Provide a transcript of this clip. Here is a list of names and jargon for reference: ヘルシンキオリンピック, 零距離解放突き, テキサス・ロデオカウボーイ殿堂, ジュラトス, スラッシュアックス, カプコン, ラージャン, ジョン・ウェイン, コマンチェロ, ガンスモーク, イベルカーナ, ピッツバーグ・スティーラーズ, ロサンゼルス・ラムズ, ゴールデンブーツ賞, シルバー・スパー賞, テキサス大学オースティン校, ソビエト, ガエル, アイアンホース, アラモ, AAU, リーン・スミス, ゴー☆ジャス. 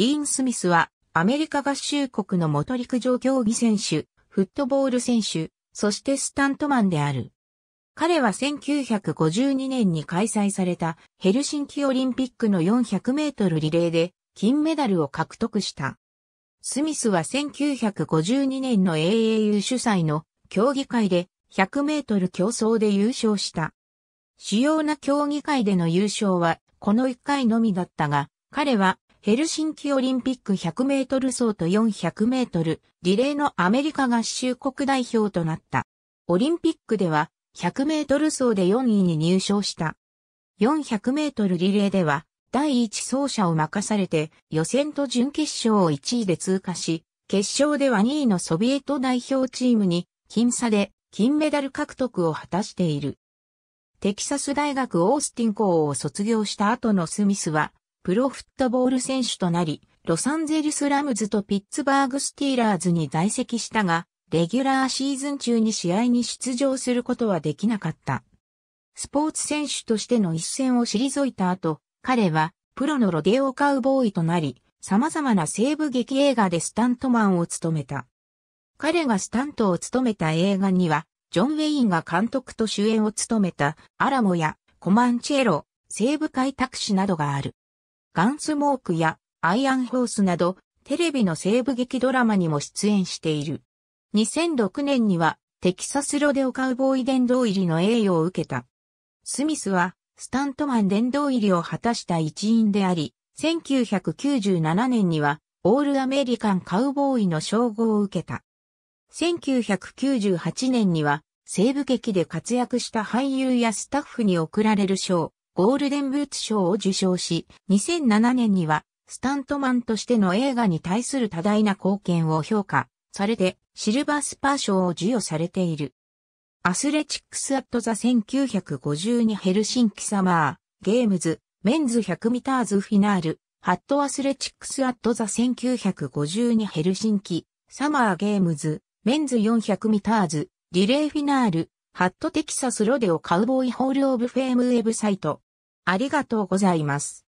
リーン・スミスは、アメリカ合衆国の元陸上競技選手、フットボール選手、そしてスタントマンである。彼は1952年に開催されたヘルシンキオリンピックの400メートルリレーで金メダルを獲得した。スミスは1952年の AAU 主催の競技会で100メートル競争で優勝した。主要な競技会での優勝はこの1回のみだったが、彼はヘルシンキオリンピック100メートル走と400メートルリレーのアメリカ合衆国代表となった。オリンピックでは100メートル走で4位に入賞した。400メートルリレーでは第1走者を任されて予選と準決勝を1位で通過し、決勝では2位のソビエト代表チームに僅差で金メダル獲得を果たしている。テキサス大学オースティン校を卒業した後のスミスはプロフットボール選手となり、ロサンゼルスラムズとピッツバーグスティーラーズに在籍したが、レギュラーシーズン中に試合に出場することはできなかった。スポーツ選手としての一線を退いた後、彼はプロのロデオカウボーイとなり、様々な西部劇映画でスタントマンを務めた。彼がスタントを務めた映画には、ジョン・ウェインが監督と主演を務めたアラモやコマンチェロ、西部開拓士などがある。ガンスモークやアイアンホースなど、テレビの西部劇ドラマにも出演している。2006年にはテキサスロデオカウボーイ殿堂入りの栄誉を受けた。スミスはスタントマン殿堂入りを果たした一員であり、1997年にはオールアメリカンカウボーイの称号を受けた。1998年には西部劇で活躍した俳優やスタッフに贈られる賞、ゴールデンブーツ賞を受賞し、2007年にはスタントマンとしての映画に対する多大な貢献を評価されて、シルバースパー賞を授与されている。アスレチックス・アット・ザ・1952ヘルシンキ・サマー・ゲームズ・メンズ100ミターズ・フィナール・ハット・アスレチックス・アット・ザ・1952ヘルシンキ・サマー・ゲームズ・メンズ400ミターズ・リレー・フィナール・ハット・テキサス・ロデオ・カウボーイ・ホール・オブ・フェーム・ウェブサイト。ありがとうございます。